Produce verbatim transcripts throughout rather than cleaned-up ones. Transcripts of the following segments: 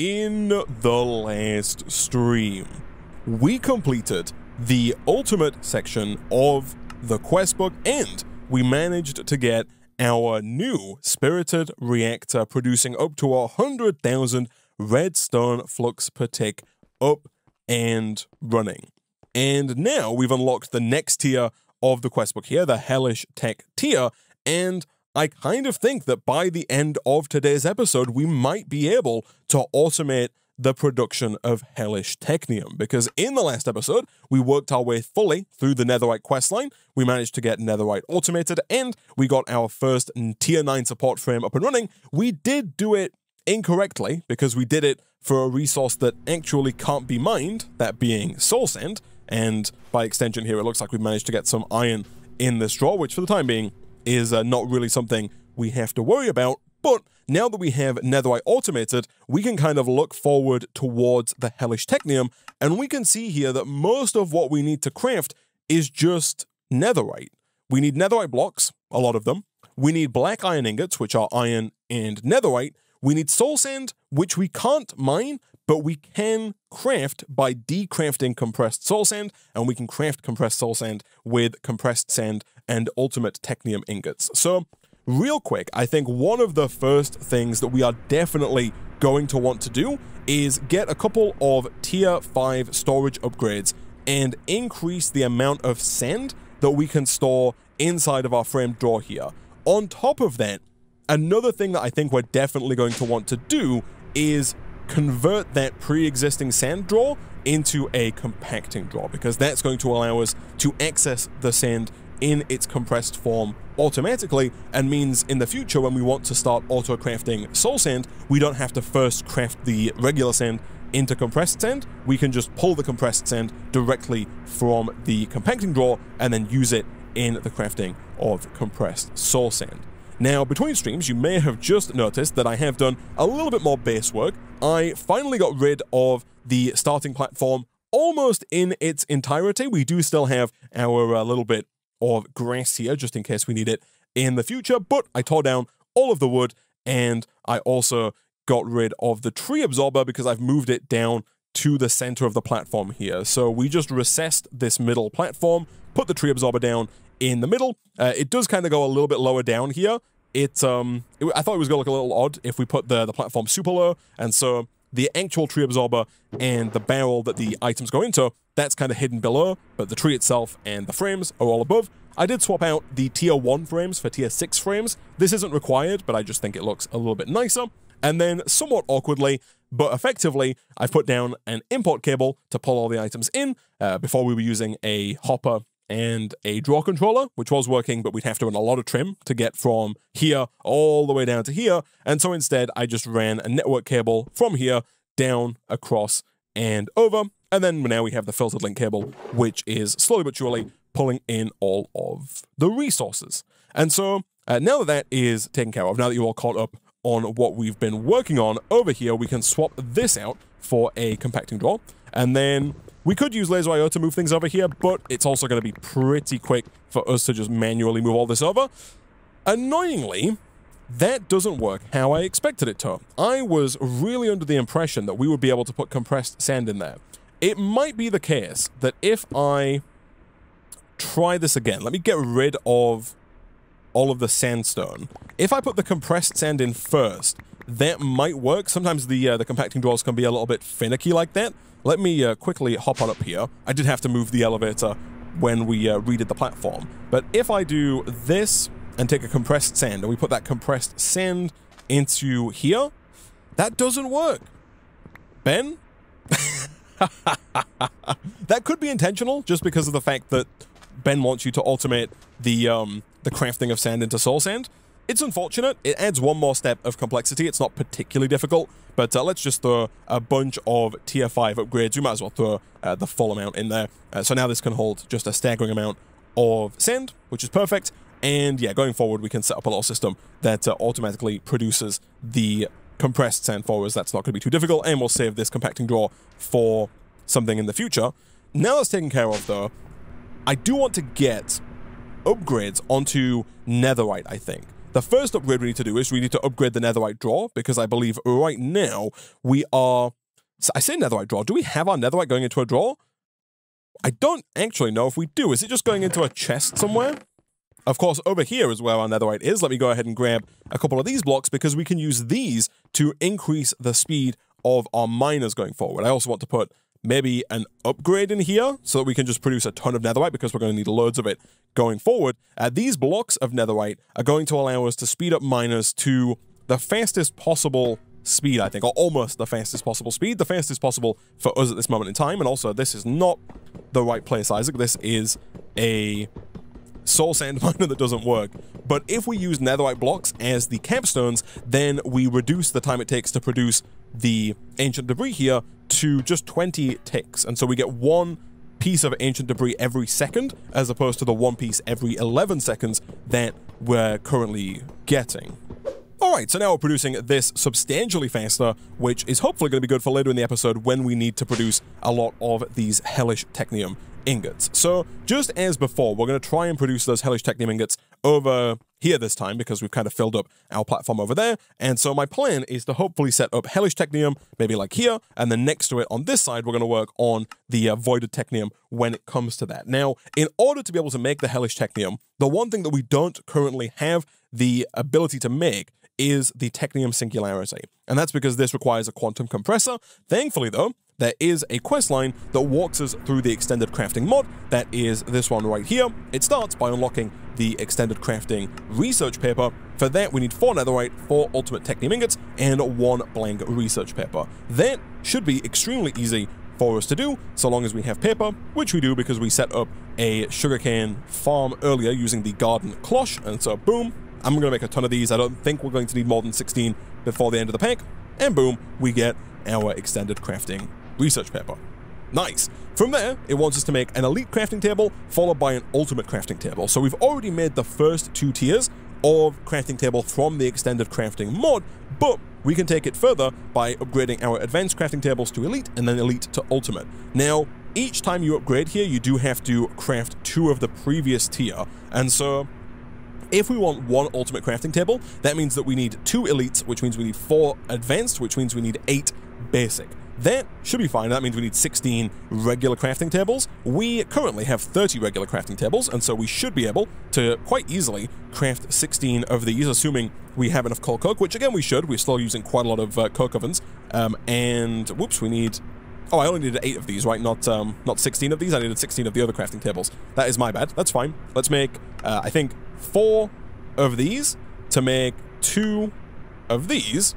in the last stream, we completed the ultimate section of the quest book, and we managed to get our new spirited reactor producing up to one hundred thousand redstone flux per tick up and running. And now we've unlocked the next tier of the quest book here, the Hellish Tech tier, and I kind of think that by the end of today's episode, we might be able to automate the production of Hellish Technium, because in the last episode, we worked our way fully through the Netherite questline, we managed to get Netherite automated, and we got our first tier nine support frame up and running. We did do it incorrectly, because we did it for a resource that actually can't be mined, that being Soul Sand, and by extension here, it looks like we've managed to get some iron in this drawer, which for the time being is uh, not really something we have to worry about. But now that we have Netherite automated, we can kind of look forward towards the Hellish Technium, and we can see here that most of what we need to craft is just Netherite. We need Netherite blocks, a lot of them. We need Black Iron Ingots, which are iron and Netherite. We need Soul Sand, which we can't mine, but we can craft by decrafting Compressed Soul Sand, and we can craft Compressed Soul Sand with Compressed Sand and Ultimate Technium Ingots. So, real quick, I think one of the first things that we are definitely going to want to do is get a couple of tier five storage upgrades and increase the amount of sand that we can store inside of our frame drawer here. On top of that, another thing that I think we're definitely going to want to do is convert that pre-existing sand drawer into a compacting drawer, because that's going to allow us to access the sand in its compressed form automatically, and means in the future when we want to start auto-crafting soul sand, we don't have to first craft the regular sand into compressed sand. We can just pull the compressed sand directly from the compacting drawer and then use it in the crafting of compressed soul sand. Now, between streams, you may have just noticed that I have done a little bit more base work. I finally got rid of the starting platform almost in its entirety. We do still have our uh, little bit of grass here, just in case we need it in the future, but I tore down all of the wood, and I also got rid of the tree absorber because I've moved it down to the center of the platform here. So we just recessed this middle platform, put the tree absorber down in the middle. Uh, it does kind of go a little bit lower down here. It, um, it, I thought it was going to look a little odd if we put the, the platform super low, and so the actual tree absorber and the barrel that the items go into, that's kind of hidden below, but the tree itself and the frames are all above. I did swap out the tier one frames for tier six frames. This isn't required, but I just think it looks a little bit nicer. And then somewhat awkwardly, but effectively, I've put down an import cable to pull all the items in. Uh, before we were using a hopper and a draw controller, which was working, but we'd have to run a lot of trim to get from here all the way down to here. And so instead, I just ran a network cable from here down, across, and over. And then now we have the filtered link cable, which is slowly but surely pulling in all of the resources. And so uh, now that that is taken care of, now that you're all caught up on what we've been working on over here, we can swap this out for a compacting drawer. And then we could use Laser I O to move things over here, but it's also going to be pretty quick for us to just manually move all this over. Annoyingly, that doesn't work how I expected it to. I was really under the impression that we would be able to put compressed sand in there. It might be the case that if I try this again, let me get rid of all of the sandstone. If I put the compressed sand in first, that might work. Sometimes the uh, the compacting drawers can be a little bit finicky like that. Let me uh, quickly hop on up here. I did have to move the elevator when we uh, redid the platform. But if I do this and take a compressed sand, and we put that compressed sand into here, that doesn't work. Ben? That could be intentional, just because of the fact that Ben wants you to automate the, um, the crafting of sand into soul sand. It's unfortunate. It adds one more step of complexity. It's not particularly difficult, but uh, let's just throw a bunch of tier five upgrades. You might as well throw uh, the full amount in there. Uh, so now this can hold just a staggering amount of sand, which is perfect. And yeah, going forward, we can set up a little system that uh, automatically produces the compressed sand for us. That's not going to be too difficult, and we'll save this compacting drawer for something in the future. Now that's taken care of, though, I do want to get upgrades onto Netherite, I think. The first upgrade we need to do is we need to upgrade the netherite drawer, because I believe right now we are... I say netherite drawer. Do we have our netherite going into a drawer? I don't actually know if we do. Is it just going into a chest somewhere? Of course, over here is where our netherite is. Let me go ahead and grab a couple of these blocks, because we can use these to increase the speed of our miners going forward. I also want to put maybe an upgrade in here so that we can just produce a ton of netherite, because we're going to need loads of it going forward. Uh, these blocks of netherite are going to allow us to speed up miners to the fastest possible speed, I think, or almost the fastest possible speed, the fastest possible for us at this moment in time. And also, this is not the right place, Isaac. This is a soul sand miner that doesn't work. But if we use netherite blocks as the capstones, then we reduce the time it takes to produce the ancient debris here to just twenty ticks. And so we get one piece of ancient debris every second, as opposed to the one piece every eleven seconds that we're currently getting. All right, so now we're producing this substantially faster, which is hopefully going to be good for later in the episode when we need to produce a lot of these Hellish Technium ingots. So just as before, we're going to try and produce those Hellish Technium ingots over here this time, because we've kind of filled up our platform over there. And so my plan is to hopefully set up Hellish Technium, maybe like here, and then next to it on this side, we're going to work on the uh, Voided Technium when it comes to that. Now, in order to be able to make the Hellish Technium, the one thing that we don't currently have the ability to make is the Technium Singularity. And that's because this requires a Quantum Compressor. Thankfully, though, there is a quest line that walks us through the Extended Crafting mod. That is this one right here. It starts by unlocking the Extended Crafting research paper. For that, we need four netherite, four Ultimate Technium ingots, and one blank research paper. That should be extremely easy for us to do, so long as we have paper, which we do because we set up a sugarcane farm earlier using the garden cloche, and so boom, I'm going to make a ton of these. I don't think we're going to need more than sixteen before the end of the pack. And boom, we get our Extended Crafting research paper. Nice. From there, it wants us to make an Elite Crafting Table followed by an Ultimate Crafting Table. So we've already made the first two tiers of Crafting Table from the Extended Crafting mod, but we can take it further by upgrading our Advanced Crafting Tables to Elite and then Elite to Ultimate. Now, each time you upgrade here, you do have to craft two of the previous tier. And so... if we want one Ultimate Crafting Table, that means that we need two Elites, which means we need four Advanced, which means we need eight Basic. That should be fine. That means we need sixteen regular crafting tables. We currently have thirty regular crafting tables, and so we should be able to quite easily craft sixteen of these, assuming we have enough coal coke, which again we should. We're still using quite a lot of uh, coke ovens. Um, and, whoops, we need... Oh, I only needed eight of these, right? Not um, not sixteen of these. I needed sixteen of the other crafting tables. That is my bad. That's fine. Let's make, uh, I think, four of these to make two of these.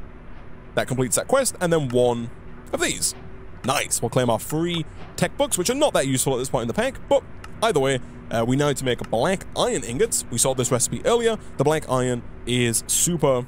That completes that quest. And then one of these. Nice. We'll claim our free tech books, which are not that useful at this point in the pack. But either way, uh, we now need to make black iron ingots. We saw this recipe earlier. The black iron is super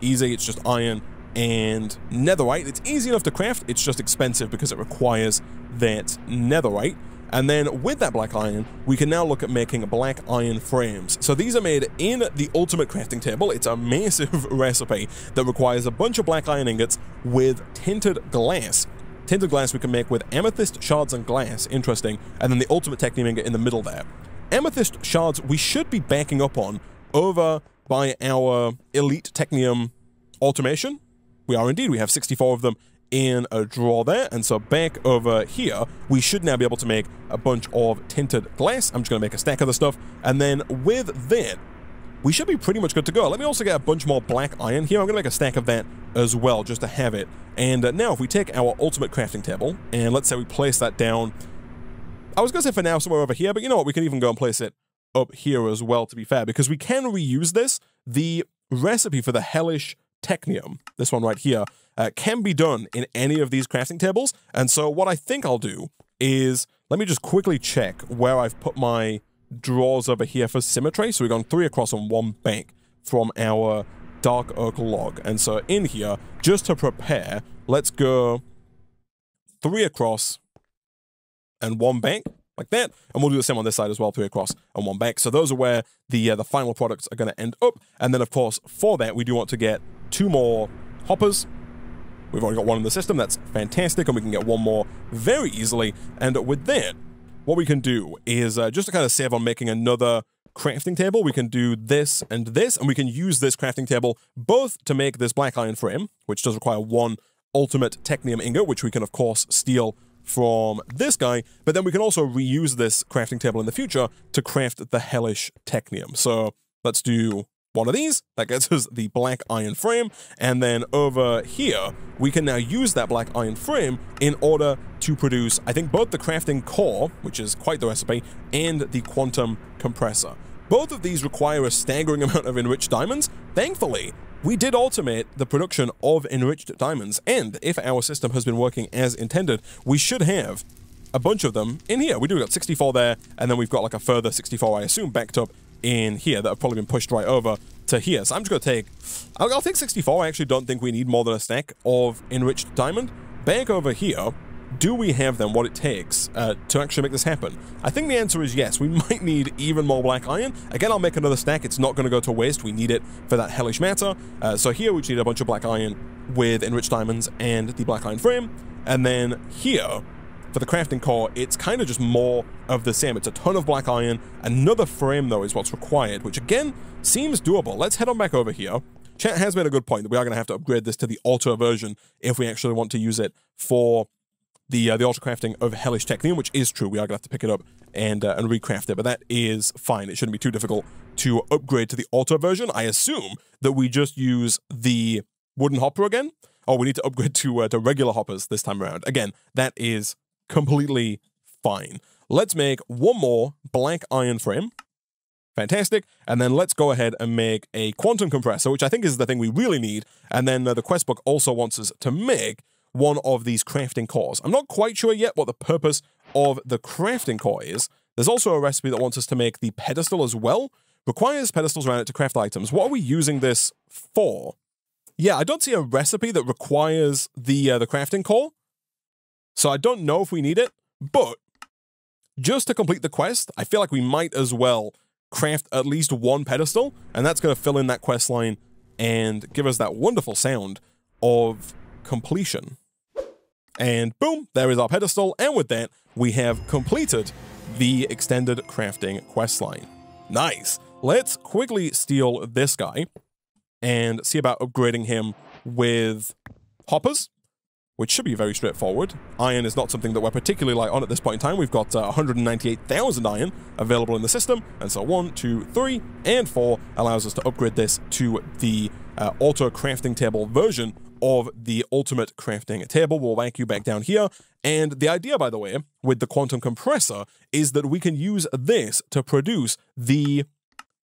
easy. It's just iron and netherite. It's easy enough to craft, it's just expensive because it requires that netherite. And then with that black iron, we can now look at making black iron frames. So these are made in the Ultimate Crafting Table. It's a massive recipe that requires a bunch of black iron ingots with tinted glass. Tinted glass we can make with amethyst shards and glass, interesting, and then the Ultimate Technium ingot in the middle there. Amethyst shards we should be backing up on over by our Elite Technium automation. We are indeed. We have sixty-four of them in a drawer there. And so back over here, we should now be able to make a bunch of tinted glass. I'm just going to make a stack of the stuff. And then with that, we should be pretty much good to go. Let me also get a bunch more black iron here. I'm going to make a stack of that as well, just to have it. And uh, now if we take our Ultimate Crafting Table, and let's say we place that down. I was going to say for now somewhere over here, but you know what? We can even go and place it up here as well, to be fair, because we can reuse this. The recipe for the Hellish Technium, this one right here, uh, can be done in any of these crafting tables. And so what I think I'll do is, let me just quickly check where I've put my drawers over here for symmetry. So we've gone three across on one bank from our dark oak log. And so in here, just to prepare, let's go three across and one bank, like that. And we'll do the same on this side as well, three across and one bank. So those are where the, uh, the final products are going to end up. And then, of course, for that, we do want to get two more hoppers. We've already got one in the system. That's fantastic. And we can get one more very easily. And with that, what we can do is uh, just to kind of save on making another crafting table, we can do this and this, and we can use this crafting table both to make this black iron frame, which does require one ultimate technium ingot, which we can of course steal from this guy, but then we can also reuse this crafting table in the future to craft the hellish technium. So let's do one of these. That gets us the black iron frame, and then over here we can now use that black iron frame in order to produce, I think, both the crafting core, which is quite the recipe, and the quantum compressor. Both of these require a staggering amount of enriched diamonds. Thankfully, we did automate the production of enriched diamonds, and if our system has been working as intended, we should have a bunch of them in here. We do got sixty-four there, and then we've got like a further sixty-four, I assume, backed up in here that have probably been pushed right over to here. So I'm just going to take, I'll, I'll take sixty-four. I actually don't think we need more than a stack of enriched diamond. Back over here, do we have then what it takes uh, to actually make this happen? I think the answer is yes. We might need even more black iron. Again, I'll make another stack. It's not going to go to waste. We need it for that hellish matter. Uh, so here we just need a bunch of black iron with enriched diamonds and the black iron frame. And then here, for the crafting core, it's kind of just more of the same. It's a ton of black iron. Another frame, though, is what's required, which, again, seems doable. Let's head on back over here. Chat has made a good point that we are going to have to upgrade this to the auto version if we actually want to use it for the uh, the auto crafting of Hellish Technium, which is true. We are going to have to pick it up and, uh, and recraft it, but that is fine. It shouldn't be too difficult to upgrade to the auto version. I assume that we just use the wooden hopper again. Oh, we need to upgrade to, uh, to regular hoppers this time around. Again, that is completely fine. Let's make one more black iron frame. Fantastic. And then let's go ahead and make a quantum compressor, which I think is the thing we really need. And then uh, the quest book also wants us to make one of these crafting cores. I'm not quite sure yet what the purpose of the crafting core is. There's also a recipe that wants us to make the pedestal as well. Requires pedestals around it to craft items. What are we using this for? Yeah, I don't see a recipe that requires the uh, the crafting core. So I don't know if we need it, but just to complete the quest, I feel like we might as well craft at least one pedestal, and that's going to fill in that quest line and give us that wonderful sound of completion. And boom, there is our pedestal, and with that, we have completed the extended crafting quest line. Nice. Let's quickly steal this guy and see about upgrading him with hoppers, which should be very straightforward. Iron is not something that we're particularly light on at this point in time. We've got uh, one hundred ninety-eight thousand iron available in the system. And so one, two, three, and four allows us to upgrade this to the uh, auto crafting table version of the ultimate crafting table. We'll whack you back down here. And the idea, by the way, with the quantum compressor is that we can use this to produce the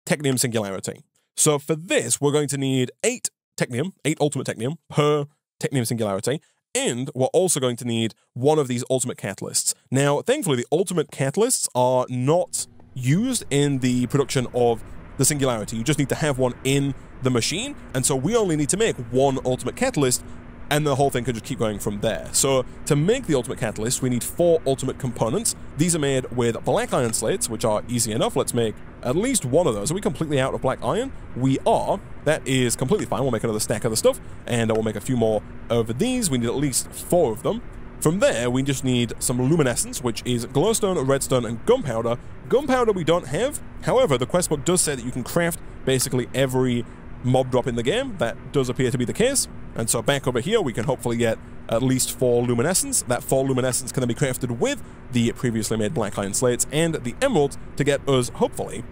technium singularity. So for this, we're going to need eight technium, eight ultimate technium per technium singularity. And we're also going to need one of these ultimate catalysts. Now, thankfully, the ultimate catalysts are not used in the production of the singularity. You just need to have one in the machine. And so we only need to make one ultimate catalyst, and the whole thing can just keep going from there. So to make the ultimate catalyst, we need four ultimate components. These are made with black iron slates, which are easy enough. Let's make at least one of those. Are we completely out of black iron? We are. That is completely fine. We'll make another stack of the stuff, and we'll make a few more of these. We need at least four of them. From there, we just need some luminescence, which is glowstone, redstone, and gunpowder. Gunpowder we don't have. However, the quest book does say that you can craft basically every mob drop in the game. That does appear to be the case. And so back over here, we can hopefully get at least four luminescence. That four luminescence can then be crafted with the previously made black iron slates and the emeralds to get us, hopefully,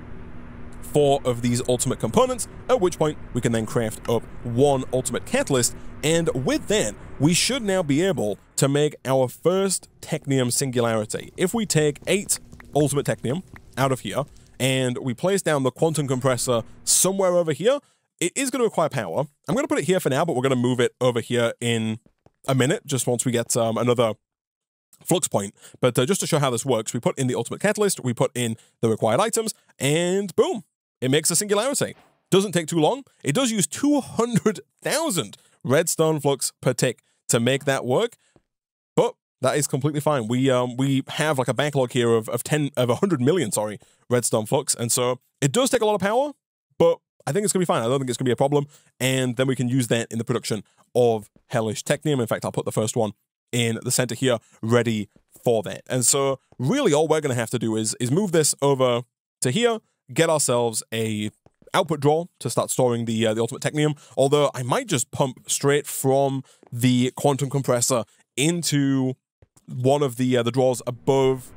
four of these ultimate components, at which point we can then craft up one ultimate catalyst. And with that, we should now be able to make our first technium singularity. If we take eight ultimate technium out of here and we place down the quantum compressor somewhere over here, it is going to require power. I'm going to put it here for now, but we're going to move it over here in a minute, just once we get um, another flux point. But uh, just to show how this works, we put in the ultimate catalyst, we put in the required items, and boom, it makes a singularity. Doesn't take too long. It does use two hundred thousand redstone flux per tick to make that work, but that is completely fine. We um, we have like a backlog here of of ten of one hundred million, sorry, redstone flux, and so it does take a lot of power, but I think it's going to be fine. I don't think it's going to be a problem. And then we can use that in the production of Hellish Technium. In fact, I'll put the first one in the center here, ready for that. And so really all we're going to have to do is, is move this over to here, get ourselves a output drawer to start storing the uh, the Ultimate Technium. Although I might just pump straight from the Quantum Compressor into one of the uh, the drawers above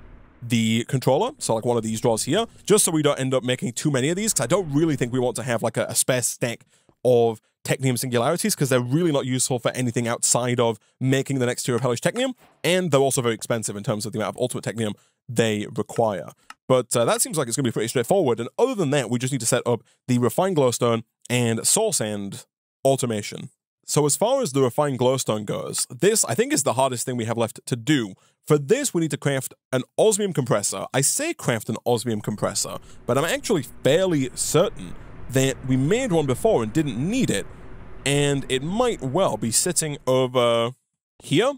the controller, so like one of these drawers here, just so we don't end up making too many of these, because I don't really think we want to have like a, a spare stack of Technium Singularities, because they're really not useful for anything outside of making the next tier of Hellish Technium, and they're also very expensive in terms of the amount of Ultimate Technium they require. But uh, that seems like it's going to be pretty straightforward, and other than that, we just need to set up the Refined Glowstone and Soul Sand automation. So as far as the Refined Glowstone goes, this, I think, is the hardest thing we have left to do. For this, we need to craft an Osmium Compressor. I say craft an Osmium Compressor, but I'm actually fairly certain that we made one before and didn't need it, and it might well be sitting over here.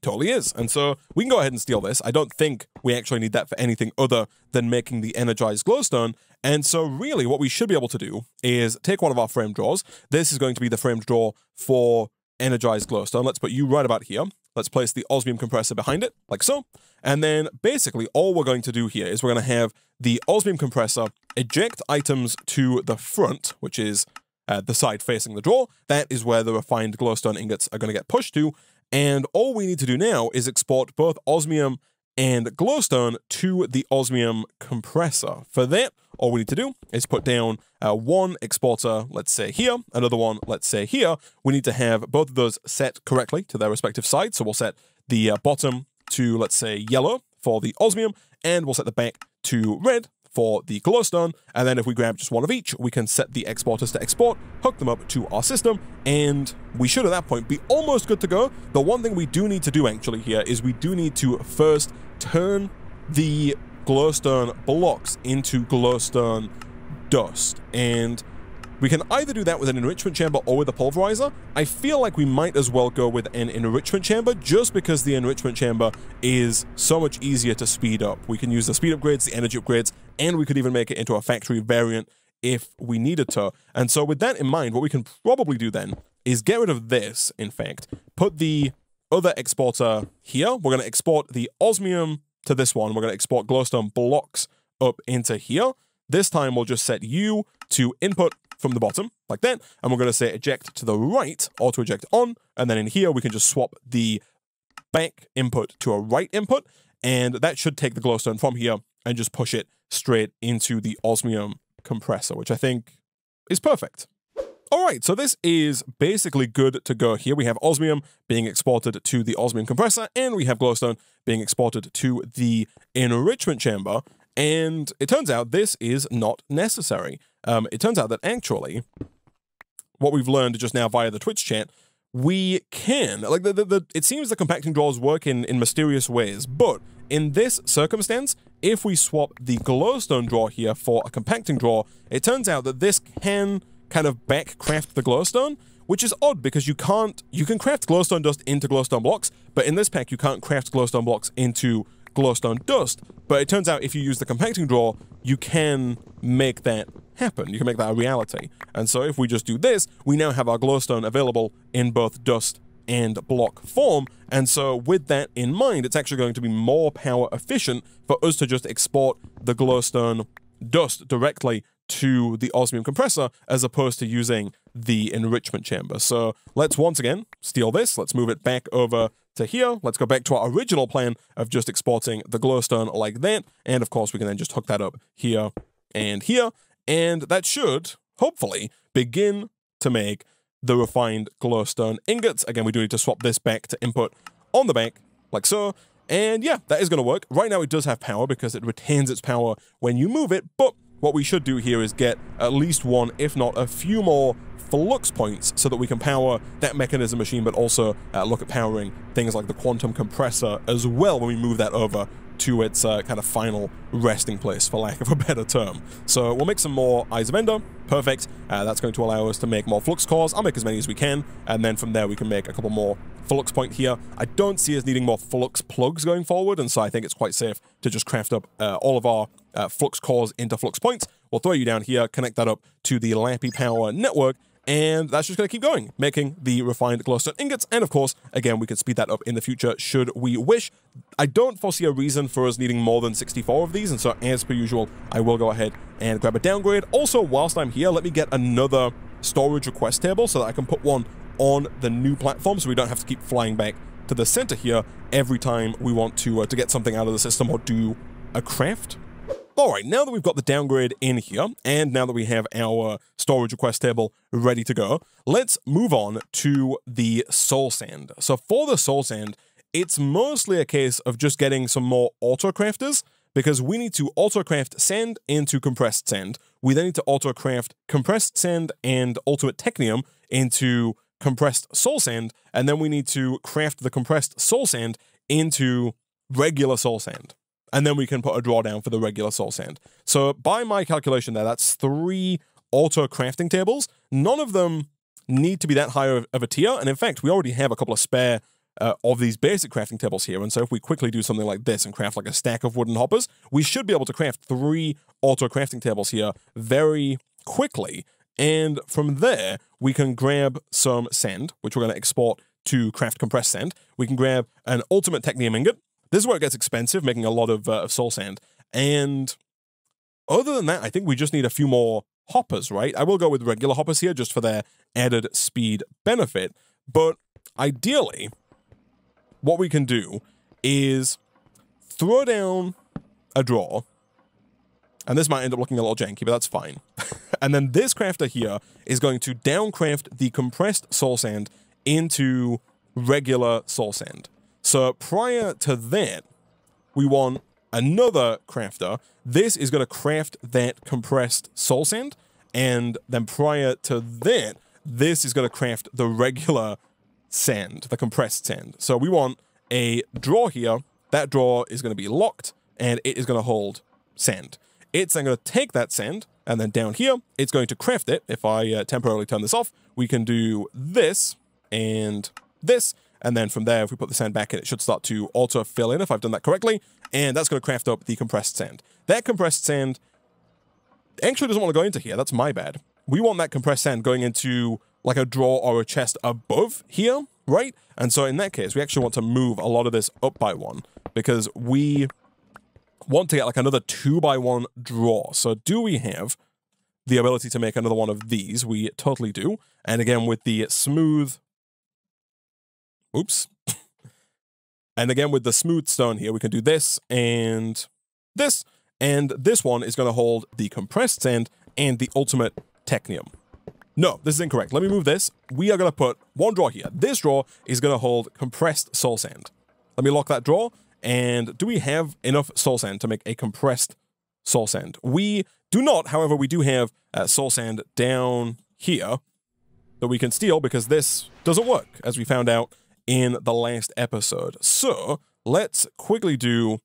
Totally is. And so we can go ahead and steal this. I don't think we actually need that for anything other than making the energized glowstone. And so really what we should be able to do is take one of our frame drawers. This is going to be the frame drawer for energized glowstone. Let's put you right about here. Let's place the osmium compressor behind it, like so. And then basically all we're going to do here is we're going to have the osmium compressor eject items to the front, which is uh, the side facing the drawer. That is where the refined glowstone ingots are going to get pushed to. And all we need to do now is export both osmium and glowstone to the osmium compressor. For that, all we need to do is put down uh, one exporter, let's say here, another one, let's say here. We need to have both of those set correctly to their respective sides. So we'll set the uh, bottom to, let's say, yellow for the osmium, and we'll set the back to red for the glowstone. And then if we grab just one of each, we can set the exporters to export, hook them up to our system, and we should at that point be almost good to go. The one thing we do need to do actually here is we do need to first turn the glowstone blocks into glowstone dust, and we can either do that with an enrichment chamber or with a pulverizer. I feel like we might as well go with an enrichment chamber, just because the enrichment chamber is so much easier to speed up. We can use the speed upgrades, the energy upgrades, and we could even make it into a factory variant if we needed to. And so with that in mind, what we can probably do then is get rid of this, in fact. Put the other exporter here. We're going to export the osmium to this one. We're going to export glowstone blocks up into here. This time we'll just set you to input from the bottom, like that, and we're going to say eject to the right, auto eject on, and then in here we can just swap the back input to a right input, and that should take the glowstone from here and just push it straight into the osmium compressor, which I think is perfect. All right, so this is basically good to go here. We have osmium being exported to the osmium compressor, and we have glowstone being exported to the enrichment chamber, and it turns out this is not necessary. Um, it turns out that actually, what we've learned just now via the Twitch chat, we can, like, the, the, the it seems the compacting drawers work in, in mysterious ways, but in this circumstance, if we swap the glowstone drawer here for a compacting drawer, it turns out that this can kind of back craft the glowstone, which is odd because you can't, you can craft glowstone dust into glowstone blocks, but in this pack you can't craft glowstone blocks into glowstone dust. But it turns out if you use the compacting drawer, you can make that happen. You can make that a reality. And so if we just do this, we now have our glowstone available in both dust and block form. And so with that in mind, it's actually going to be more power efficient for us to just export the glowstone dust directly to the osmium compressor as opposed to using the enrichment chamber. So let's once again steal this. Let's move it back over to here. Let's go back to our original plan of just exporting the glowstone like that. And of course, we can then just hook that up here and here. And that should, hopefully, begin to make the refined glowstone ingots. Again, we do need to swap this back to input on the back, like so. And yeah, that is going to work. Right now, it does have power because it retains its power when you move it. But what we should do here is get at least one, if not a few more flux points so that we can power that mechanism machine, but also uh, look at powering things like the quantum compressor as well when we move that over to its uh, kind of final resting place, for lack of a better term. So we'll make some more Eyes of Ender. Perfect. Uh, that's going to allow us to make more flux cores. I'll make as many as we can, and then from there we can make a couple more flux point here. I don't see us needing more flux plugs going forward, and so I think it's quite safe to just craft up uh, all of our uh, flux cores into flux points. We'll throw you down here, connect that up to the Lappy Power network, And that's just going to keep going, making the refined glowstone ingots. And of course, again, we could speed that up in the future should we wish. I don't foresee a reason for us needing more than sixty-four of these. And so as per usual, I will go ahead and grab a downgrade. Also, whilst I'm here, let me get another storage request table so that I can put one on the new platform so we don't have to keep flying back to the center here every time we want to, uh, to get something out of the system or do a craft. All right, now that we've got the downgrade in here, and now that we have our storage request table ready to go, let's move on to the Soul Sand. So for the Soul Sand, it's mostly a case of just getting some more auto-crafters, because we need to auto-craft sand into compressed sand. We then need to auto-craft compressed sand and ultimate technium into compressed soul sand, and then we need to craft the compressed soul sand into regular soul sand. And then we can put a drawdown for the regular soul sand. So by my calculation there, that's three auto crafting tables. None of them need to be that high of a tier. And in fact, we already have a couple of spare uh, of these basic crafting tables here. And so if we quickly do something like this and craft like a stack of wooden hoppers, we should be able to craft three auto crafting tables here very quickly. And from there, we can grab some sand, which we're going to export to craft compressed sand. We can grab an ultimate technium ingot. This is where it gets expensive, making a lot of, uh, of soul sand. And other than that, I think we just need a few more hoppers, right? I will go with regular hoppers here just for their added speed benefit. But ideally, what we can do is throw down a drawer. And this might end up looking a little janky, but that's fine. And then this crafter here is going to downcraft the compressed soul sand into regular soul sand. So prior to that, we want another crafter. This is going to craft that compressed soul sand. And then prior to that, this is going to craft the regular sand, the compressed sand. So we want a drawer here. That drawer is going to be locked and it is going to hold sand. It's then going to take that sand and then down here, it's going to craft it. If I uh, temporarily turn this off, we can do this and this. And then from there, if we put the sand back in, it should start to auto-fill in, if I've done that correctly. And that's going to craft up the compressed sand. That compressed sand actually doesn't want to go into here. That's my bad. We want that compressed sand going into like a drawer or a chest above here, right? And so in that case, we actually want to move a lot of this up by one because we want to get like another two by one drawer. So do we have the ability to make another one of these? We totally do. And again, with the smooth... Oops. And again, with the smooth stone here, we can do this and this. And this one is going to hold the compressed sand and the ultimate technium. No, this is incorrect. Let me move this. We are going to put one drawer here. This drawer is going to hold compressed soul sand. Let me lock that drawer. And do we have enough soul sand to make a compressed soul sand? We do not. However, we do have uh, soul sand down here that we can steal because this doesn't work, as we found out in the last episode. So let's quickly do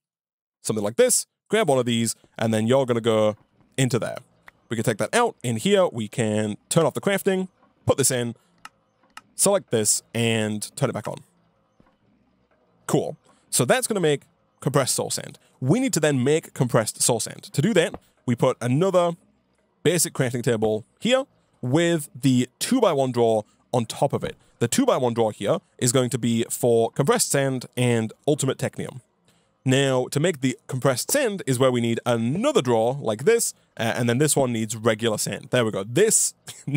something like this, grab one of these, and then you're gonna go into there. We can take that out in here. We can turn off the crafting, put this in, select this, and turn it back on. Cool. So that's gonna make compressed soul sand. We need to then make compressed soul sand. To do that, we put another basic crafting table here with the two by one drawer on top of it. The two by one drawer here is going to be for compressed sand and ultimate technium. Now, to make the compressed sand is where we need another drawer like this, uh, and then this one needs regular sand. There we go. This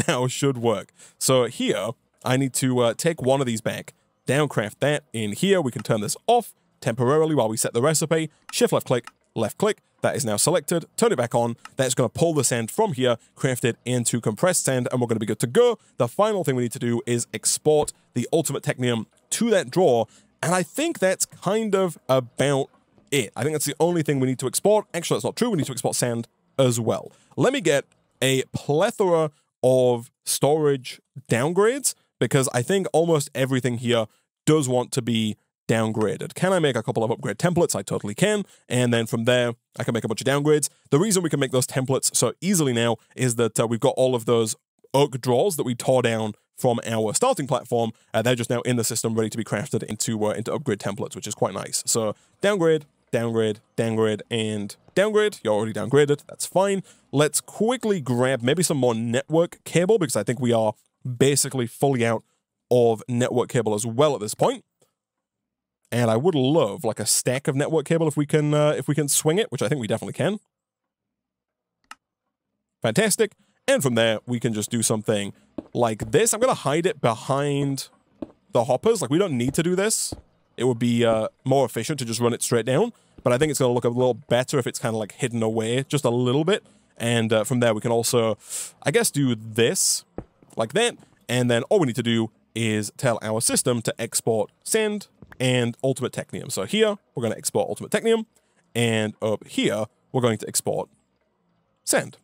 now should work. So here, I need to uh, take one of these back, downcraft that in here. We can turn this off temporarily while we set the recipe. Shift left click, left click. That is now selected. Turn it back on. That's going to pull the sand from here, craft it into compressed sand, and we're going to be good to go. The final thing we need to do is export the ultimate technium to that drawer, and I think that's kind of about it. I think that's the only thing we need to export. Actually, that's not true. We need to export sand as well. Let me get a plethora of storage downgrades, because I think almost everything here does want to be downgraded. Can I make a couple of upgrade templates? I totally can. And then from there, I can make a bunch of downgrades. The reason we can make those templates so easily now is that uh, we've got all of those oak drawers that we tore down from our starting platform. Uh, they're just now in the system ready to be crafted into, uh, into upgrade templates, which is quite nice. So downgrade, downgrade, downgrade, and downgrade. You're already downgraded. That's fine. Let's quickly grab maybe some more network cable because I think we are basically fully out of network cable as well at this point. And I would love like a stack of network cable if we can uh, if we can swing it, which I think we definitely can. Fantastic. And from there, we can just do something like this. I'm going to hide it behind the hoppers. Like, we don't need to do this. It would be uh, more efficient to just run it straight down. But I think it's going to look a little better if it's kind of like hidden away just a little bit. And uh, from there, we can also, I guess, do this like that. And then all we need to do is tell our system to export sand and Ultimate Technium. So here, we're going to export Ultimate Technium. And up here, we're going to export sand.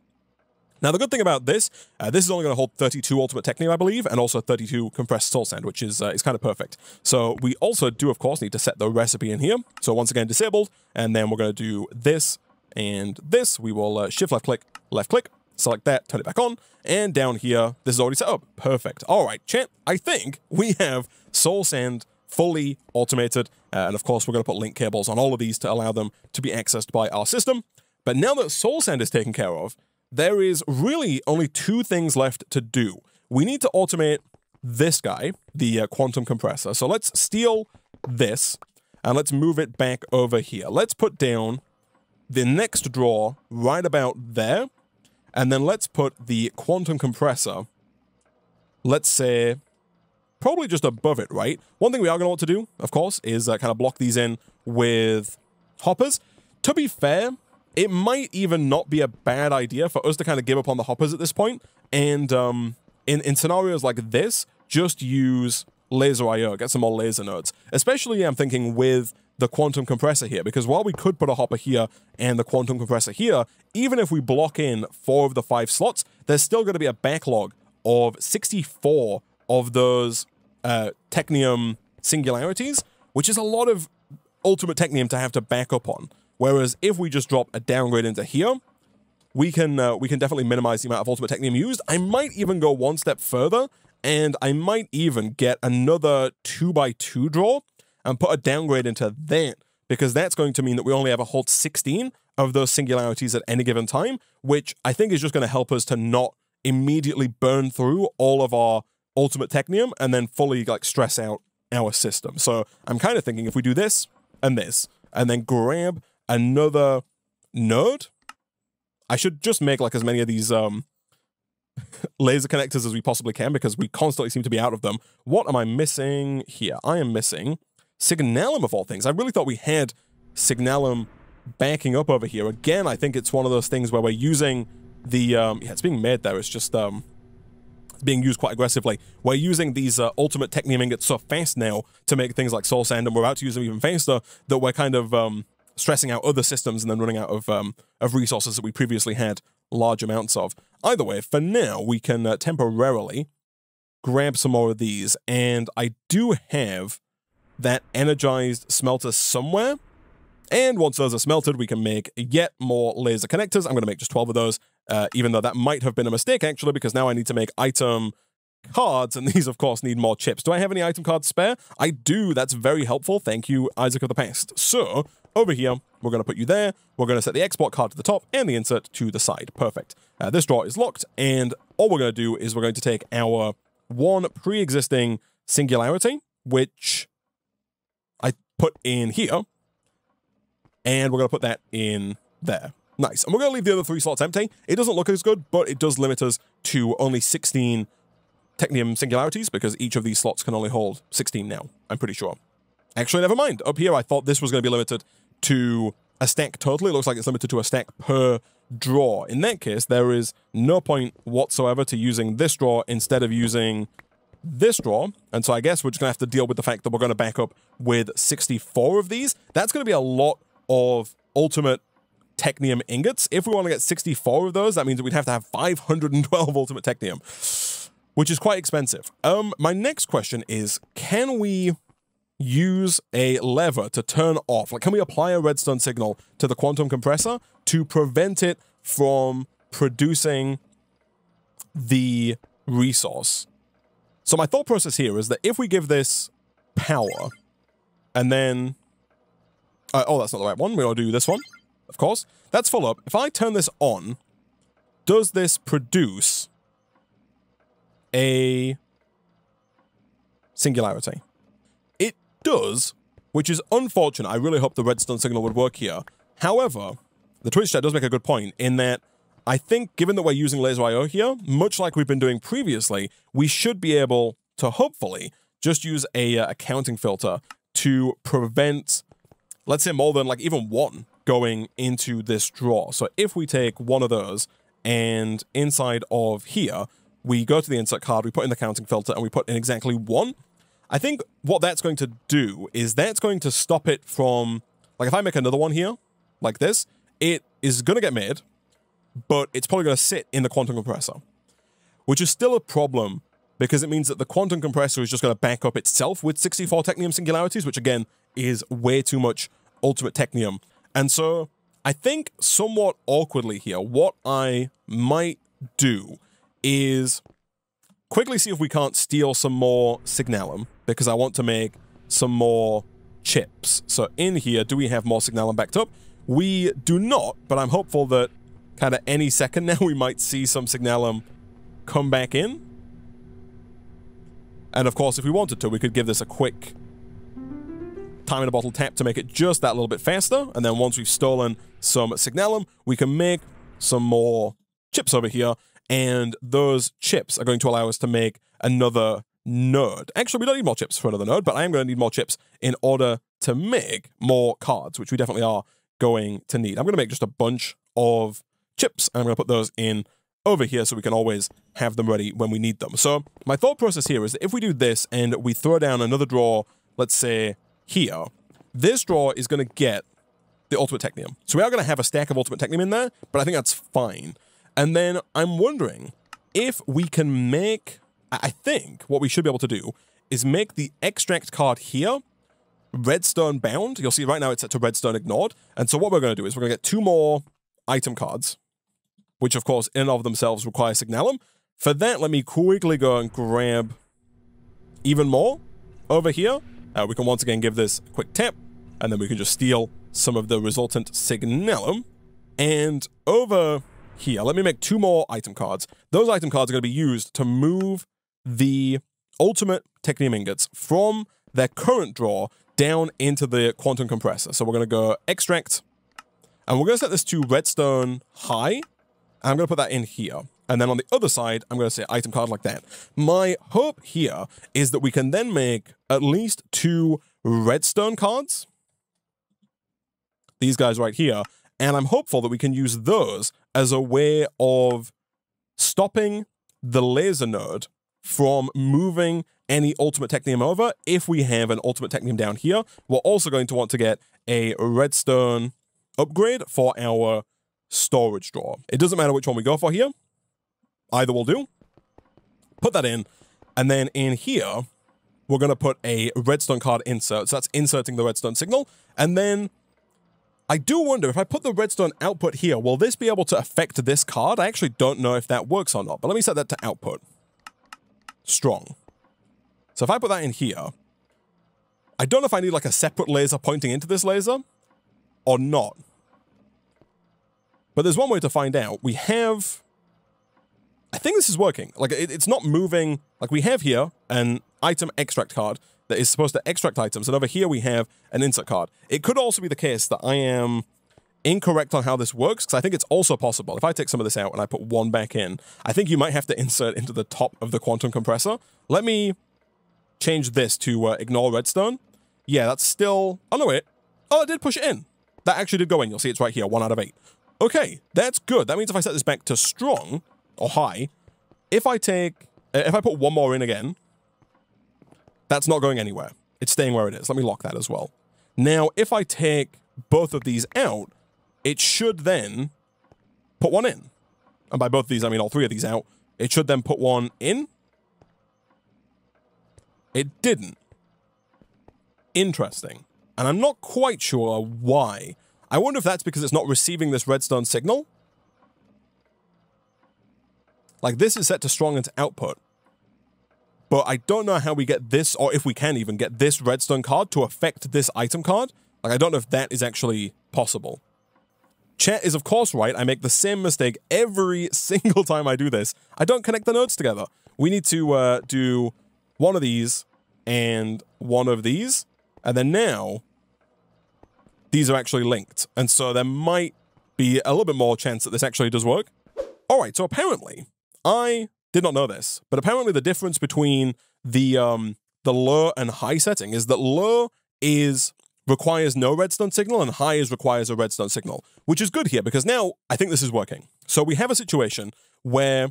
Now, the good thing about this, uh, this is only going to hold thirty-two Ultimate Technium, I believe, and also thirty-two Compressed Soul Sand, which is, uh, is kind of perfect. So we also do, of course, need to set the recipe in here. So once again, disabled, and then we're going to do this and this. We will uh, shift left-click, left-click, select that, turn it back on, and down here, this is already set up. Perfect. All right, chat, I think we have Soul Sand fully automated, uh, and of course, we're going to put link cables on all of these to allow them to be accessed by our system. But now that Soul Sand is taken care of, there is really only two things left to do. We need to automate this guy, the uh, Quantum Compressor. So let's steal this, and let's move it back over here. Let's put down the next drawer right about there, and then let's put the Quantum Compressor, let's say, probably just above it, right? One thing we are going to want to do, of course, is uh, kind of block these in with hoppers. To be fair, it might even not be a bad idea for us to kind of give up on the hoppers at this point, and um, in, in scenarios like this, just use laser I O, get some more laser nodes. Especially, I'm thinking, with the Quantum Compressor here, because while we could put a hopper here and the Quantum Compressor here, even if we block in four of the five slots, there's still going to be a backlog of sixty-four of those uh, Technium Singularities, which is a lot of Ultimate Technium to have to back up on. Whereas if we just drop a downgrade into here, we can uh, we can definitely minimize the amount of Ultimate Technium used. I might even go one step further, and I might even get another two by two draw and put a downgrade into that, because that's going to mean that we only have a hold sixteen of those singularities at any given time, which I think is just going to help us to not immediately burn through all of our Ultimate Technium and then fully like stress out our system. So I'm kind of thinking if we do this and this, and then grab another node. I should just make like as many of these um, laser connectors as we possibly can, because we constantly seem to be out of them. What am I missing here? I am missing Signalum, of all things. I really thought we had Signalum backing up over here. Again, I think it's one of those things where we're using the... Um, yeah, it's being made there. It's just um, being used quite aggressively. We're using these uh, Ultimate Technium ingots so fast now to make things like Soul Sand, and we're about to use them even faster, that we're kind of... Um, stressing out other systems and then running out of um, of resources that we previously had large amounts of. Either way, for now, we can uh, temporarily grab some more of these, and I do have that energized smelter somewhere, and once those are smelted, we can make yet more laser connectors. I'm going to make just twelve of those, uh, even though that might have been a mistake, actually, because now I need to make item cards, and these, of course, need more chips. Do I have any item cards spare? I do. That's very helpful. Thank you, Isaac of the Past. So... over here, we're going to put you there. We're going to set the export card to the top and the insert to the side. Perfect. Uh, this drawer is locked, and all we're going to do is we're going to take our one pre-existing singularity, which I put in here, and we're going to put that in there. Nice. And we're going to leave the other three slots empty. It doesn't look as good, but it does limit us to only sixteen Technium Singularities, because each of these slots can only hold sixteen now, I'm pretty sure. Actually, never mind. Up here, I thought this was going to be limited to a stack totally. It looks like it's limited to a stack per draw. In that case, there is no point whatsoever to using this draw instead of using this draw. And so I guess we're just going to have to deal with the fact that we're going to back up with sixty-four of these. That's going to be a lot of Ultimate Technium ingots. If we want to get sixty-four of those, that means that we'd have to have five hundred twelve Ultimate Technium, which is quite expensive. Um, my next question is, can we... use a lever to turn off, like, can we apply a redstone signal to the Quantum Compressor to prevent it from producing the resource? So my thought process here is that if we give this power and then uh, oh, that's not the right one. We'll do this one, of course. That's full up. If I turn this on, does this produce a Singularity. It does, which is unfortunate. I really hope the redstone signal would work here. However, the Twitch chat does make a good point in that I think given that we're using Laser I O here, much like we've been doing previously, we should be able to hopefully just use a, uh, a counting filter to prevent, let's say, more than like even one going into this drawer. So if we take one of those and inside of here, we go to the insert card, we put in the counting filter, and we put in exactly one. I think what that's going to do is that's going to stop it from, like if I make another one here, like this, it is going to get made, but it's probably going to sit in the quantum compressor, which is still a problem because it means that the quantum compressor is just going to back up itself with sixty-four technium singularities, which again is way too much ultimate technium. And so I think somewhat awkwardly here, what I might do is quickly see if we can't steal some more Signalum because I want to make some more chips. So in here, do we have more Signalum backed up? We do not, but I'm hopeful that kind of any second now we might see some Signalum come back in. And of course, if we wanted to, we could give this a quick time in a bottle tap to make it just that little bit faster. And then once we've stolen some Signalum, we can make some more chips over here. And those chips are going to allow us to make another node. Actually, we don't need more chips for another node, but I am going to need more chips in order to make more cards, which we definitely are going to need. I'm going to make just a bunch of chips, and I'm going to put those in over here so we can always have them ready when we need them. So my thought process here is that if we do this and we throw down another draw, let's say here, this draw is going to get the Ultimate Technium. So we are going to have a stack of Ultimate Technium in there, but I think that's fine. And then I'm wondering if we can make, I think what we should be able to do is make the extract card here redstone bound. You'll see right now it's set to redstone ignored. And so what we're going to do is we're going to get two more item cards, which of course in and of themselves require Signalum. For that, let me quickly go and grab even more over here. Uh, we can once again give this a quick tap, and then we can just steal some of the resultant Signalum. And over here, let me make two more item cards. Those item cards are going to be used to move the ultimate Technium ingots from their current drawer down into the quantum compressor. So we're going to go extract, and we're going to set this to redstone high. I'm going to put that in here. And then on the other side, I'm going to say item card like that. My hope here is that we can then make at least two redstone cards. These guys right here. And I'm hopeful that we can use those as a way of stopping the laser node from moving any ultimate technium over. If we have an ultimate technium down here, we're also going to want to get a redstone upgrade for our storage drawer. It doesn't matter which one we go for here. Either will do. Put that in. And then in here, we're going to put a redstone card insert. So that's inserting the redstone signal. And then I do wonder if I put the redstone output here, will this be able to affect this card? I actually don't know if that works or not, but let me set that to output. Strong. So if I put that in here, I don't know if I need like a separate laser pointing into this laser or not. But there's one way to find out. We have, I think this is working. Like it, it's not moving. Like we have here an item extract card that is supposed to extract items. And over here we have an insert card. It could also be the case that I am incorrect on how this works, because I think it's also possible. If I take some of this out and I put one back in, I think you might have to insert into the top of the quantum compressor. Let me change this to uh, ignore redstone. Yeah, that's still, oh no wait. Oh, I did push it in. That actually did go in. You'll see it's right here, one out of eight. Okay, that's good. That means if I set this back to strong or high, if I take, uh, if I put one more in again, that's not going anywhere. It's staying where it is. Let me lock that as well. Now, if I take both of these out, it should then put one in. And by both of these, I mean all three of these out. It should then put one in. It didn't. Interesting. And I'm not quite sure why. I wonder if that's because it's not receiving this redstone signal. Like this is set to strong into output. But I don't know how we get this, or if we can even get this redstone card to affect this item card. Like, I don't know if that is actually possible. Chat is, of course, right. I make the same mistake every single time I do this. I don't connect the nodes together, we need to uh, do one of these and one of these. And then now, these are actually linked. And so there might be a little bit more chance that this actually does work. All right, so apparently, I did not know this, but apparently the difference between the um, the low and high setting is that low is requires no redstone signal and high is requires a redstone signal, which is good here because now I think this is working. So we have a situation where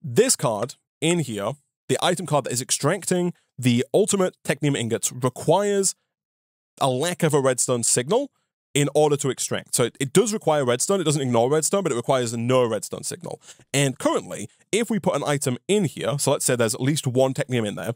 this card in here, the item card that is extracting the ultimate technium ingots, requires a lack of a redstone signal in order to extract. So it, it does require redstone. It doesn't ignore redstone, but it requires no redstone signal. And currently, if we put an item in here, so let's say there's at least one technium in there,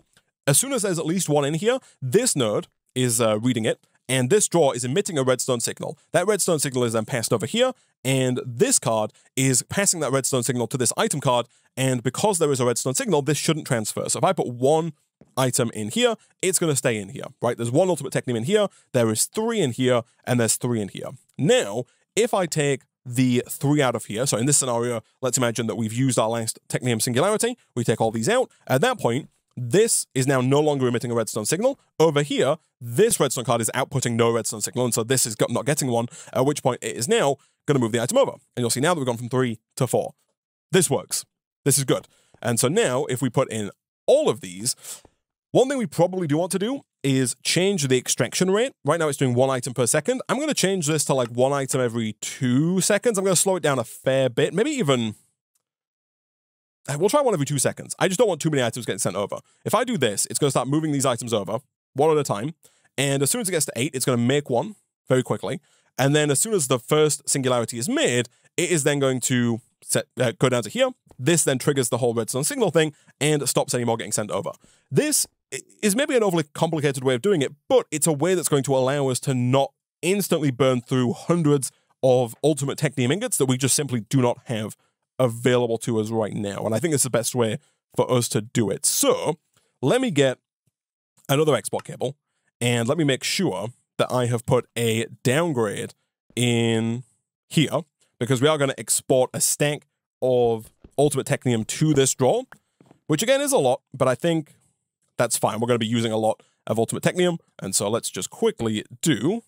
as soon as there's at least one in here, this node is uh, reading it, and this drawer is emitting a redstone signal. That redstone signal is then passed over here, and this card is passing that redstone signal to this item card, and because there is a redstone signal, this shouldn't transfer. So if I put one item in here, it's going to stay in here, right? There's one ultimate technium in here, there is three in here, and there's three in here. Now, if I take the three out of here, so in this scenario, let's imagine that we've used our last technium singularity, we take all these out, at that point, this is now no longer emitting a redstone signal. Over here, this redstone card is outputting no redstone signal, and so this is not getting one, at which point it is now going to move the item over. And you'll see now that we've gone from three to four. This works. This is good. And so now, if we put in all of these, one thing we probably do want to do is change the extraction rate. Right now it's doing one item per second. I'm going to change this to like one item every two seconds. I'm going to slow it down a fair bit, maybe even... We'll try one every two seconds. I just don't want too many items getting sent over. If I do this, it's going to start moving these items over one at a time. And as soon as it gets to eight, it's going to make one very quickly. And then as soon as the first singularity is made, it is then going to set, uh, go down to here. This then triggers the whole redstone signal thing and stops any more getting sent over. This is maybe an overly complicated way of doing it, but it's a way that's going to allow us to not instantly burn through hundreds of ultimate technium ingots that we just simply do not have available to us right now. And I think it's the best way for us to do it. So let me get another export cable and let me make sure that I have put a downgrade in here because we are going to export a stack of ultimate technium to this drawer, which again is a lot, but I think that's fine. We're going to be using a lot of ultimate technium. And so let's just quickly do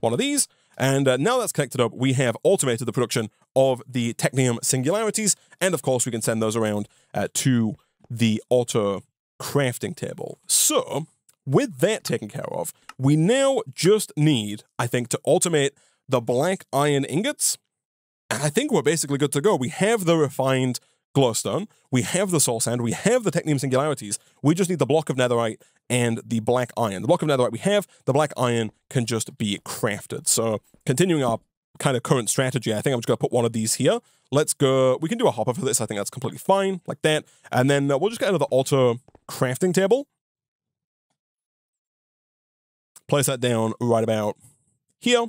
one of these. And uh, now that's connected up, we have automated the production of the Technium Singularities. And of course, we can send those around uh, to the auto crafting table. So with that taken care of, we now just need, I think, to automate the black iron ingots. And I think we're basically good to go. We have the refined glowstone, we have the soul sand, we have the Technium Singularities. We just need the block of netherite and the black iron. The block of netherite we have, the black iron can just be crafted. So continuing our kind of current strategy, I think I'm just going to put one of these here. Let's go, we can do a hopper for this. I think that's completely fine, like that. And then uh, we'll just get another auto crafting table. Place that down right about here.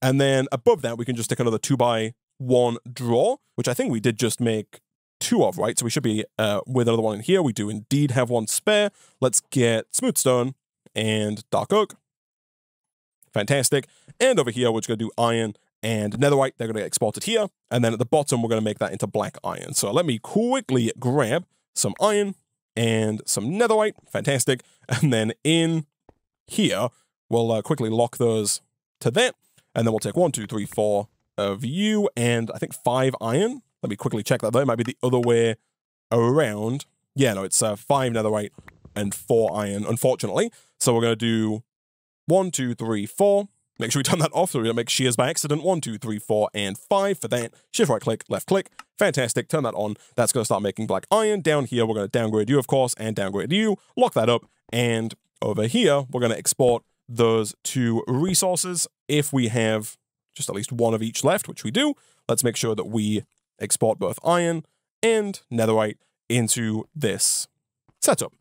And then above that, we can just stick another two by one drawer, which I think we did just make two of, right? So we should be uh, with another one in here. We do indeed have one spare. Let's get smooth stone and dark oak. Fantastic. And over here, we're just going to do iron and netherite. They're going to get exported here. And then at the bottom, we're going to make that into black iron. So let me quickly grab some iron and some netherite. Fantastic. And then in here, we'll uh, quickly lock those to that. And then we'll take one, two, three, four of you and I think five iron. Let me quickly check that though. It might be the other way around. Yeah, no, it's uh, five netherite and four iron, unfortunately. So we're going to do one, two, three, four. Make sure we turn that off so we don't make shears by accident. One, two, three, four, and five for that. Shift right click, left click. Fantastic. Turn that on. That's going to start making black iron. Down here, we're going to downgrade you, of course, and downgrade you. Lock that up. And over here, we're going to export those two resources. If we have just at least one of each left, which we do, let's make sure that we export both iron and netherite into this setup.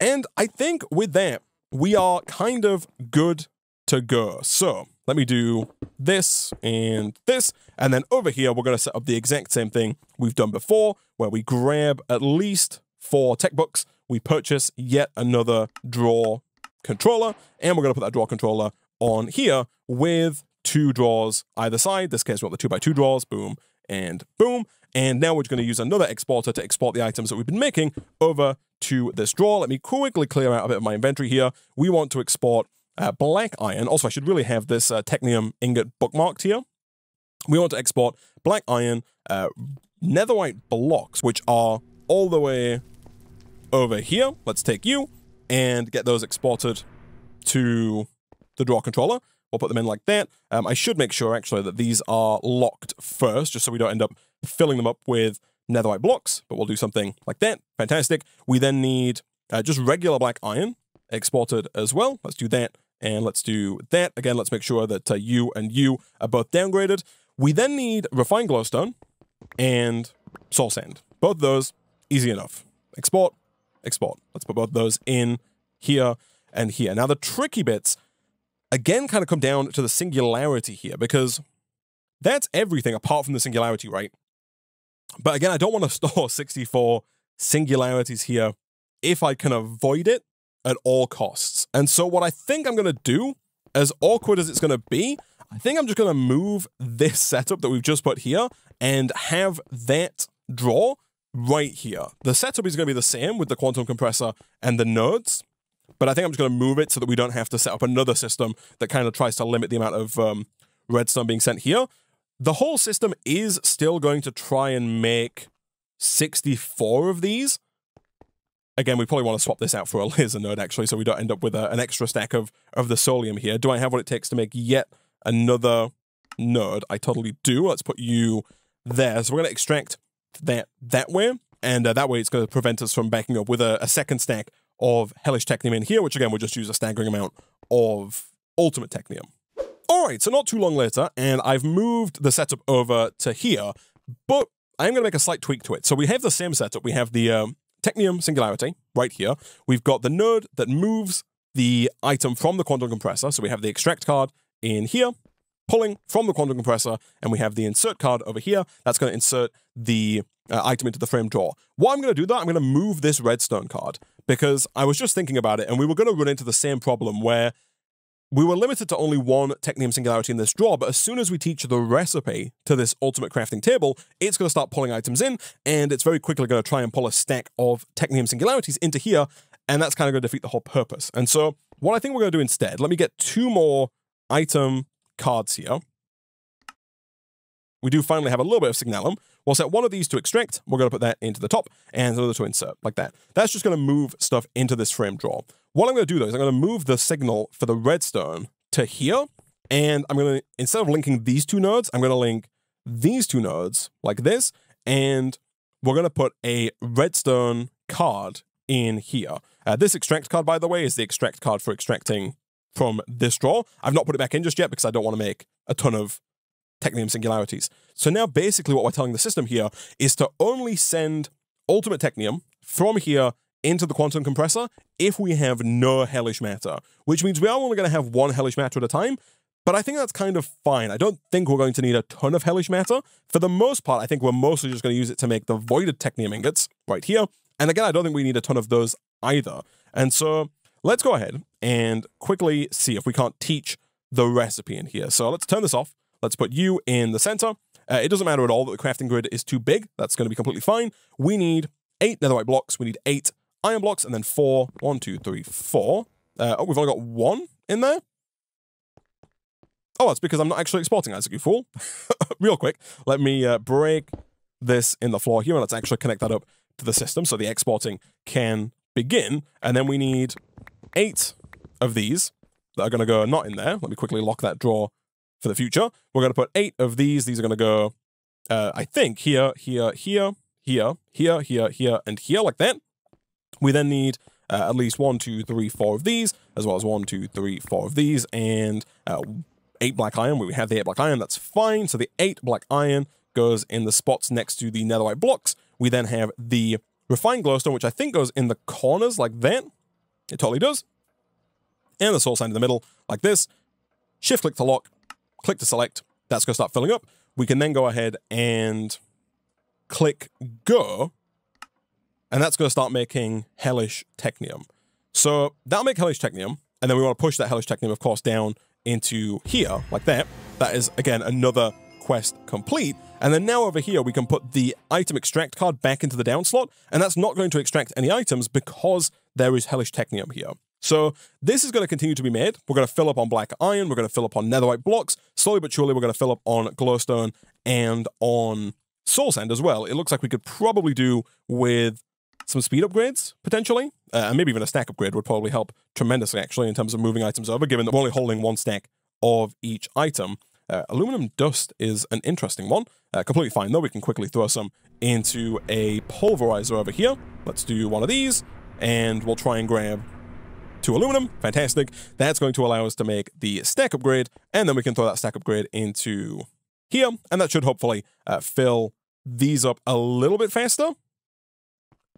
And I think with that, we are kind of good to go. So let me do this and this. And then over here, we're going to set up the exact same thing we've done before, where we grab at least four tech books. We purchase yet another draw controller, and we're going to put that draw controller on here with two drawers either side. This case, we want the two by two drawers, boom, and boom. And now we're going to use another exporter to export the items that we've been making over to this drawer. Let me quickly clear out a bit of my inventory here. We want to export uh, black iron. Also, I should really have this uh, Technium ingot bookmarked here. We want to export black iron, uh, netherite blocks, which are all the way over here. Let's take you and get those exported to the draw controller. We'll put them in like that. Um, I should make sure, actually, that these are locked first, just so we don't end up filling them up with netherite blocks, but we'll do something like that. Fantastic. We then need uh, just regular black iron exported as well. Let's do that, and let's do that. Again, let's make sure that uh, you and you are both downgraded. We then need refined glowstone and soul sand. Both of those, easy enough. Export, export. Let's put both of those in here and here. Now, the tricky bits, again, kind of come down to the singularity here, because that's everything apart from the singularity, right? But again, I don't want to store sixty-four singularities here if I can avoid it at all costs. And so what I think I'm going to do, as awkward as it's going to be, I think I'm just going to move this setup that we've just put here and have that draw right here. The setup is going to be the same with the quantum compressor and the nodes, but I think I'm just going to move it so that we don't have to set up another system that kind of tries to limit the amount of um, redstone being sent here. The whole system is still going to try and make sixty-four of these. Again, we probably want to swap this out for a laser node, actually, so we don't end up with a, an extra stack of, of the solium here. Do I have what it takes to make yet another node? I totally do. Let's put you there. So we're going to extract that that way, and uh, that way it's going to prevent us from backing up with a, a second stack of Hellish Technium in here, which again, we'll just use a staggering amount of Ultimate Technium. All right, so not too long later, and I've moved the setup over to here, but I'm going to make a slight tweak to it. So we have the same setup. We have the um, Technium Singularity right here. We've got the node that moves the item from the quantum compressor. So we have the extract card in here, pulling from the quantum compressor, and we have the insert card over here. That's going to insert the uh, item into the frame drawer. What I'm going to do, though, I'm going to move this redstone card, because I was just thinking about it, and we were going to run into the same problem where we were limited to only one Technium Singularity in this drawer, but as soon as we teach the recipe to this Ultimate Crafting Table, it's going to start pulling items in, and it's very quickly going to try and pull a stack of Technium Singularities into here, and that's kind of going to defeat the whole purpose. And so what I think we're going to do instead, let me get two more item cards here. We do finally have a little bit of Signalum. We'll set one of these to extract. We're going to put that into the top, and another to insert, like that. That's just going to move stuff into this frame drawer. What I'm going to do, though, is I'm going to move the signal for the redstone to here, and I'm going to, instead of linking these two nodes, I'm going to link these two nodes like this, and we're going to put a redstone card in here. Uh, this extract card, by the way, is the extract card for extracting from this drawer. I've not put it back in just yet because I don't want to make a ton of Technium Singularities. So now basically what we're telling the system here is to only send Ultimate Technium from here into the quantum compressor if we have no hellish matter, which means we are only going to have one hellish matter at a time, but I think that's kind of fine. I don't think we're going to need a ton of hellish matter. For the most part, I think we're mostly just going to use it to make the voided Technium ingots right here. And again, I don't think we need a ton of those either. And so let's go ahead and quickly see if we can't teach the recipe in here. So let's turn this off. Let's put you in the center. Uh, it doesn't matter at all that the crafting grid is too big. That's going to be completely fine. We need eight netherite blocks. We need eight iron blocks, and then four. One, two, three, four. Uh, oh, we've only got one in there. Oh, that's because I'm not actually exporting, Isaac, you fool. Real quick, let me uh, break this in the floor here, and let's actually connect that up to the system so the exporting can begin. And then we need eight of these that are going to go not in there. Let me quickly lock that drawer for the future. We're going to put eight of these. These are going to go, uh, I think, here, here, here, here, here, here, here, and here, like that. We then need uh, at least one, two, three, four of these, as well as one, two, three, four of these, and uh, eight black iron. We have the eight black iron. That's fine. So the eight black iron goes in the spots next to the netherite blocks. We then have the refined glowstone, which I think goes in the corners like that. It totally does. And the soul sand in the middle like this. Shift click to lock, click to select. That's going to start filling up. We can then go ahead and click go, and that's going to start making hellish technium. So that'll make hellish technium, and then we want to push that hellish technium, of course, down into here, like that. That is, again, another quest complete. And then now over here, we can put the item extract card back into the down slot, and that's not going to extract any items because there is Hellish Technium here. So this is going to continue to be made. We're going to fill up on black iron. We're going to fill up on netherite blocks. Slowly but surely, we're going to fill up on glowstone and on soul sand as well. It looks like we could probably do with some speed upgrades, potentially. Uh, and maybe even a stack upgrade would probably help tremendously, actually, in terms of moving items over, given that we're only holding one stack of each item. Uh, aluminum dust is an interesting one. Uh, completely fine, though. We can quickly throw some into a pulverizer over here. Let's do one of these, and we'll try and grab two aluminum. Fantastic. That's going to allow us to make the stack upgrade, and then we can throw that stack upgrade into here, and that should hopefully uh, fill these up a little bit faster,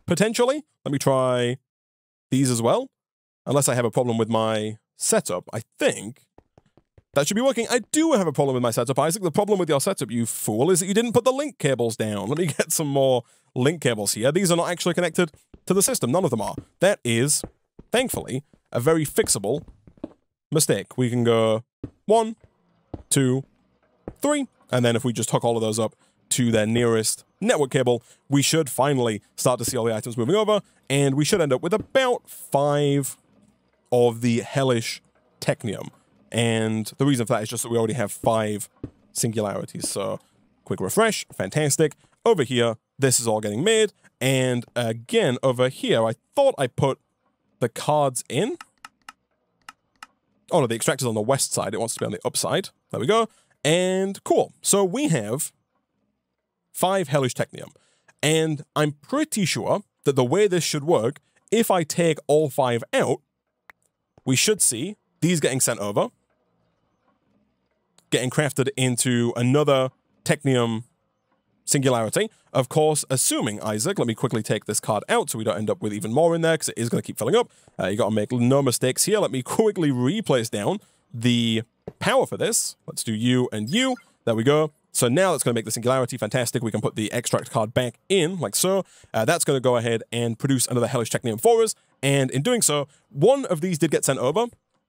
potentially. Let me try these as well, unless I have a problem with my setup. I think that should be working. I do have a problem with my setup, Isaac. The problem with your setup, you fool, is that you didn't put the link cables down. Let me get some more link cables here. These are not actually connected to the system. None of them are. That is, thankfully, a very fixable mistake. We can go one, two, three, and then if we just hook all of those up to their nearest network cable, we should finally start to see all the items moving over, and we should end up with about five of the Hellish Technium. And the reason for that is just that we already have five singularities. So quick refresh, fantastic. Over here, this is all getting made. And again, over here, I thought I put the cards in. Oh no, the extractor's on the west side. It wants to be on the upside. There we go. And cool. So we have five Hellish Technium. And I'm pretty sure that the way this should work, if I take all five out, we should see these getting sent over, getting crafted into another Technium Singularity. Of course, assuming, Isaac, let me quickly take this card out so we don't end up with even more in there, because it is going to keep filling up. Uh, you got to make no mistakes here. Let me quickly replace down the power for this. Let's do you and you. There we go. So now that's going to make the singularity fantastic. We can put the extract card back in, like so. Uh, that's going to go ahead and produce another Hellish Technium for us. And in doing so, one of these did get sent over,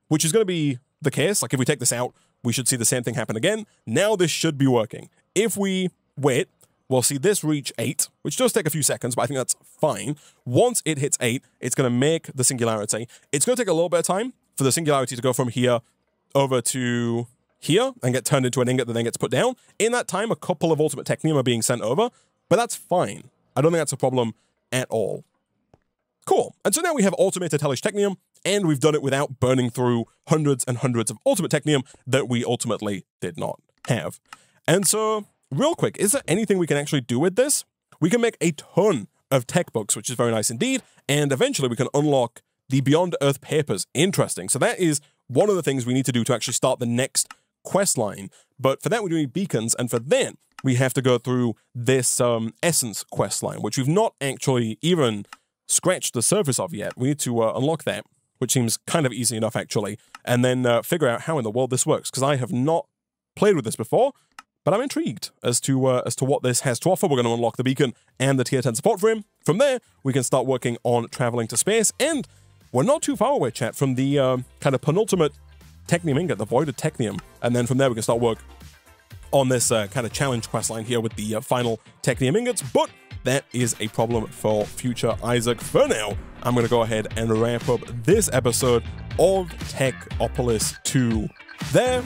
which is going to be the case. Like, if we take this out, we should see the same thing happen again. Now this should be working. If we wait, we'll see this reach eight, which does take a few seconds, but I think that's fine. Once it hits eight, it's going to make the singularity. It's going to take a little bit of time for the singularity to go from here over to here and get turned into an ingot that then gets put down. In that time, a couple of Ultimate Technium are being sent over, but that's fine. I don't think that's a problem at all. Cool. And so now we have automated Hellish Technium, and we've done it without burning through hundreds and hundreds of Ultimate Technium that we ultimately did not have. And so, real quick, is there anything we can actually do with this? We can make a ton of tech books, which is very nice indeed, and eventually we can unlock the Beyond Earth Papers. Interesting. So that is one of the things we need to do to actually start the next quest line. But for that, we do need beacons, and for that, we have to go through this um, Essence quest line, which we've not actually even scratched the surface of yet. We need to uh, unlock that, which seems kind of easy enough, actually, and then uh, figure out how in the world this works, because I have not played with this before. But I'm intrigued as to uh, as to what this has to offer. We're going to unlock the beacon and the tier ten support frame. From there, we can start working on traveling to space. And we're not too far away, chat, from the um, kind of penultimate Technium Ingot, the Voided Technium. And then from there, we can start work on this uh, kind of challenge questline here with the uh, final Technium Ingots. But that is a problem for future Isaac. For now, I'm going to go ahead and wrap up this episode of Techopolis two there.